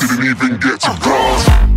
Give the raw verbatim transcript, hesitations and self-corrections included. didn't even get to rise.